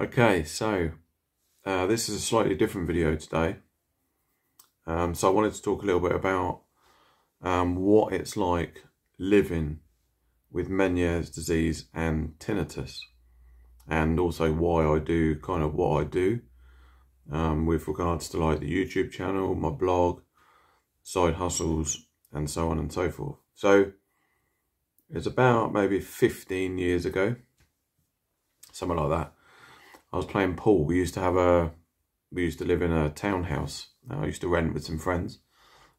Okay, so this is a slightly different video today. So I wanted to talk a little bit about what it's like living with Meniere's disease and tinnitus, and also why I do kind of what I do with regards to like the YouTube channel, my blog, side hustles, and so on and so forth. So it's about maybe 15 years ago, something like that. I was playing pool. We used to live in a townhouse. I used to rent with some friends,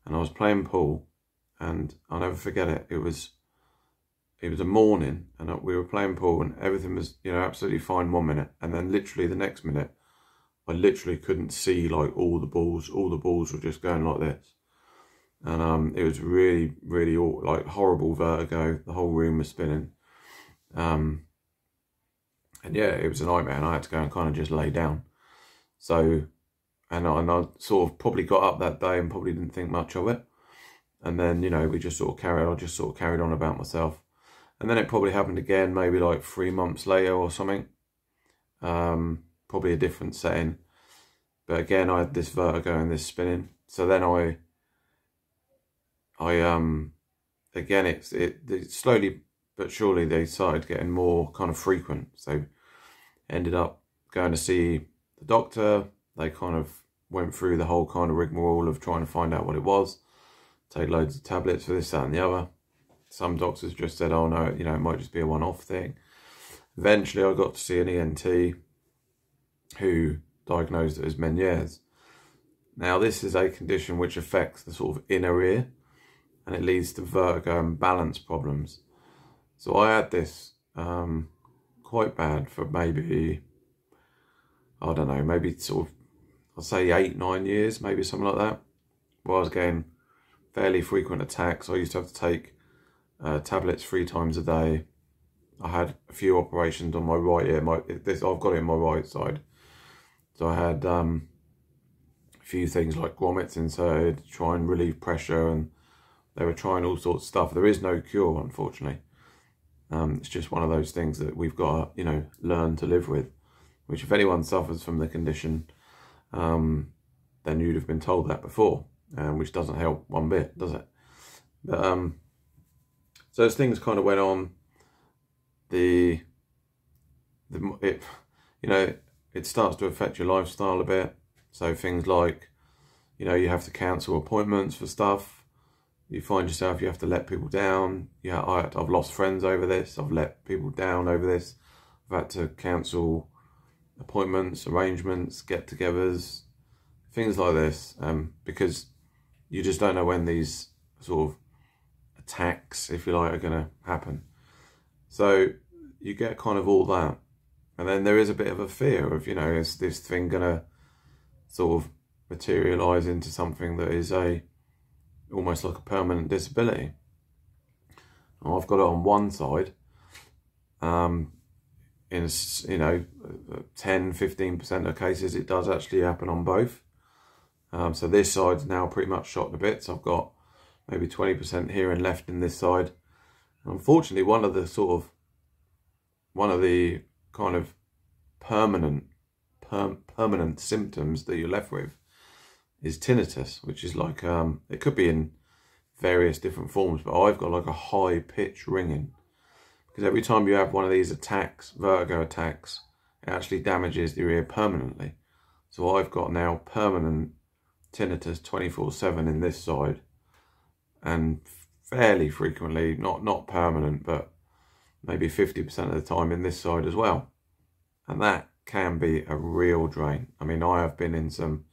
and I was playing pool, and I'll never forget it. It was a morning, and we were playing pool, and everything was, you know, absolutely fine one minute, and then literally the next minute, I literally couldn't see like all the balls. All the balls were just going like this, and it was really, really like horrible vertigo. The whole room was spinning. And yeah, it was a nightmare, and I had to go and kind of just lay down. So, and I sort of probably got up that day and probably didn't think much of it. And then, you know, we just sort of carried on about myself. And then it probably happened again, maybe like 3 months later or something. Probably a different setting. But again, I had this vertigo and this spinning. So then again, it slowly but surely they started getting more kind of frequent. So ended up going to see the doctor. They kind of went through the whole kind of rigmarole of trying to find out what it was. Take loads of tablets for this, that and the other. Some doctors just said, oh no, you know, it might just be a one-off thing. Eventually I got to see an ENT who diagnosed it as Meniere's. Now this is a condition which affects the sort of inner ear, and it leads to vertigo and balance problems. So I had this quite bad for maybe, I don't know, maybe sort of, I'd say 8, 9 years, maybe something like that, where I was getting fairly frequent attacks. I used to have to take tablets 3 times a day. I had a few operations on my right ear. I've got it in my right side. So I had a few things like grommets inserted to try and relieve pressure, and they were trying all sorts of stuff. There is no cure, unfortunately. It's just one of those things that we've got to, you know, learn to live with, which if anyone suffers from the condition, then you'd have been told that before, which doesn't help one bit, does it? But, so as things kind of went on, you know, it starts to affect your lifestyle a bit. So things like, you know, you have to cancel appointments for stuff. You find yourself, you have to let people down. Yeah, I've lost friends over this. I've let people down over this. I've had to cancel appointments, arrangements, get-togethers, things like this, because you just don't know when these sort of attacks, if you like, are going to happen. So you get kind of all that. And then there is a bit of a fear of, you know, is this thing going to sort of materialise into something that is almost like a permanent disability. Now, I've got it on one side, in, you know, 10–15% of cases it does actually happen on both. So this side's now pretty much shot to bits. I've got maybe 20% here and left in this side. And unfortunately, one of the kind of permanent symptoms that you're left with is tinnitus, which is like, it could be in various different forms, but I've got like a high pitch ringing, because every time you have one of these attacks, vertigo attacks, it actually damages your ear permanently. So I've got now permanent tinnitus 24/7 in this side, and fairly frequently, not permanent, but maybe 50% of the time in this side as well. And that can be a real drain. I mean, I have been in some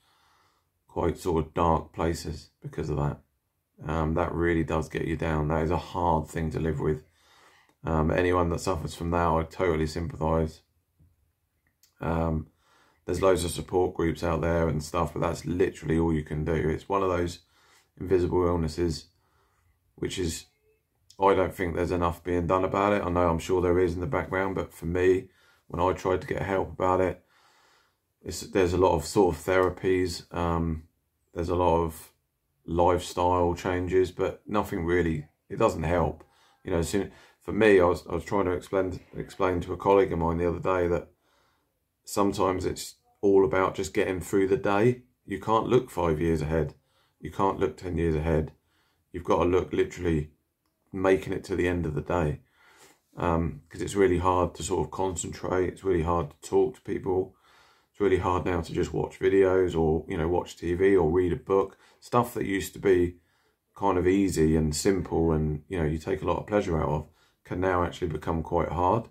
quite sort of dark places because of that. That really does get you down. That is a hard thing to live with. Anyone that suffers from that, I totally sympathise. There's loads of support groups out there and stuff, but that's literally all you can do. It's one of those invisible illnesses, which is, I don't think there's enough being done about it. I know, I'm sure there is in the background, but for me, when I tried to get help about it, there's a lot of sort of therapies, there's a lot of lifestyle changes, but nothing really, it doesn't help. You know, for me, I was trying to explain to a colleague of mine the other day that sometimes it's all about just getting through the day. You can't look 5 years ahead. You can't look 10 years ahead. You've got to look literally making it to the end of the day, because it's really hard to sort of concentrate. It's really hard to talk to people. It's really hard now to just watch videos or, you know, watch TV or read a book. Stuff that used to be kind of easy and simple and, you know, you take a lot of pleasure out of can now actually become quite hard,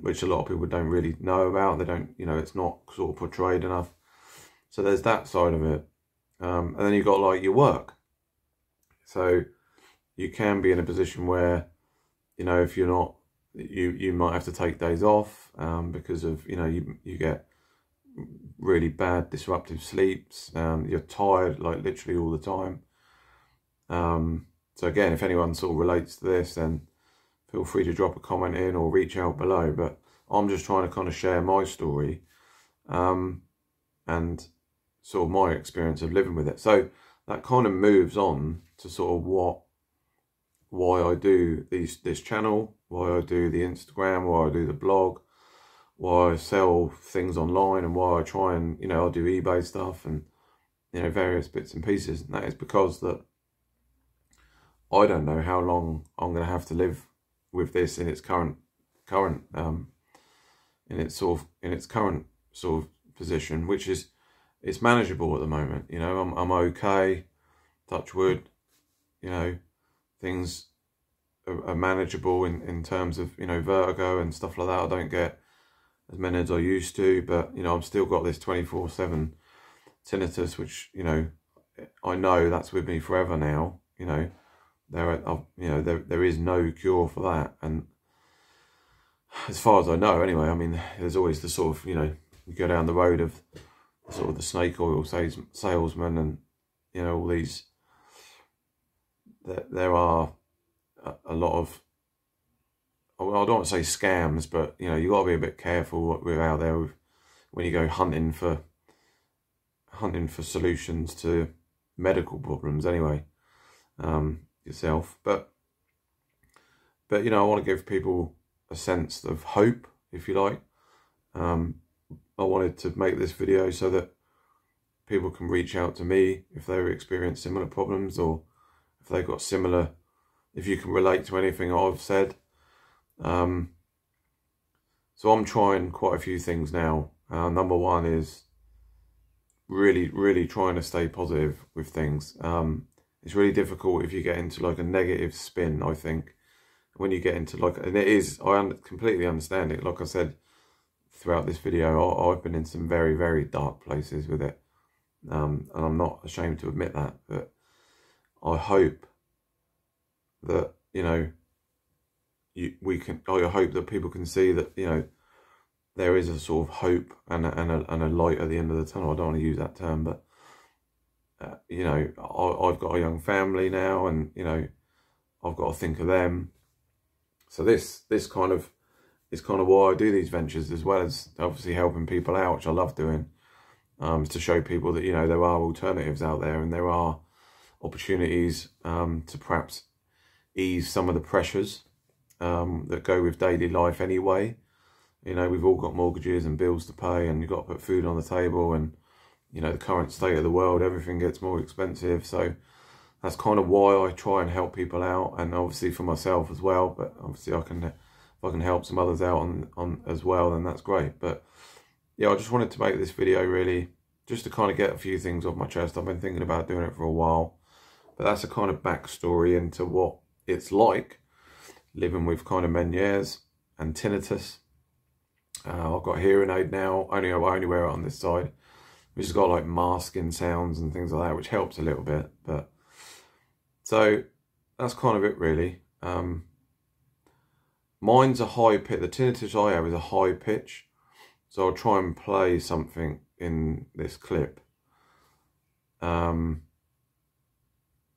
which a lot of people don't really know about. They don't, you know, it's not sort of portrayed enough. So there's that side of it. And then you've got like your work. So you can be in a position where, you know, if you're not, you might have to take days off because of, you know, you get really bad disruptive sleeps, you're tired like literally all the time, so again, if anyone sort of relates to this, then feel free to drop a comment in or reach out below. But I'm just trying to kind of share my story and sort of my experience of living with it, so that kind of moves on to sort of why I do this channel, why I do the Instagram, why I do the blog, why I sell things online, and why I try and, you know, I'll do eBay stuff and, you know, various bits and pieces. And that is because that I don't know how long I'm going to have to live with this in its current position, which is, it's manageable at the moment. You know, I'm okay, touch wood, you know, things are manageable in terms of, you know, vertigo and stuff like that. I don't get as many as I used to, but, you know, I've still got this 24/7 tinnitus, which, you know, I know that's with me forever now. You know, there is no cure for that, and as far as I know, anyway. I mean, there's always the sort of, you know, you go down the road of sort of the snake oil salesman, and, you know, all these. There are a lot of, I don't want to say scams, but, you know, you got to be a bit careful we're out there with, when you go hunting for solutions to medical problems anyway, yourself. But, you know, I want to give people a sense of hope, if you like. I wanted to make this video so that people can reach out to me if they experience similar problems, or if they've got similar, if you can relate to anything I've said. So I'm trying quite a few things now. Number one is really trying to stay positive with things. It's really difficult if you get into like a negative spin, I think. When you get into like, and it is, I completely understand it. Like I said throughout this video, I've been in some very dark places with it. And I'm not ashamed to admit that, but I hope that, you know, I hope that people can see that, you know, there is a sort of hope and a light at the end of the tunnel. I don't want to use that term, but, you know, I've got a young family now, and, you know, I've got to think of them. So this kind of is kind of why I do these ventures, as well as obviously helping people out, which I love doing, is to show people that, you know, there are alternatives out there, and there are opportunities to perhaps ease some of the pressures that go with daily life anyway. You know, we've all got mortgages and bills to pay, and you've got to put food on the table, and, you know, the current state of the world, everything gets more expensive. So that's kind of why I try and help people out, and obviously for myself as well, but obviously if I can help some others out on as well, then that's great. But yeah, I just wanted to make this video really just to kind of get a few things off my chest. I've been thinking about doing it for a while, but that's a kind of backstory into what it's like living with kind of Meniere's and tinnitus. I've got a hearing aid now. I only wear it on this side, which has got like masking sounds and things like that, which helps a little bit. But so that's kind of it really. Mine's a high pitch. The tinnitus I have is a high pitch. So I'll try and play something in this clip. And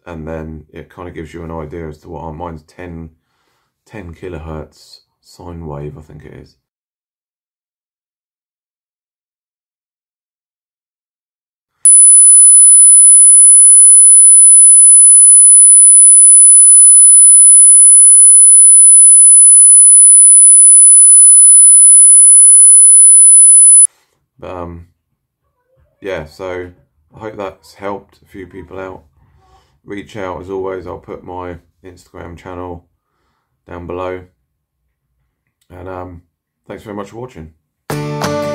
then it kind of gives you an idea as to what mine's 10 kilohertz sine wave, I think it is. Yeah, so I hope that's helped a few people out. Reach out as always. I'll put my Instagram channel down below. And thanks very much for watching.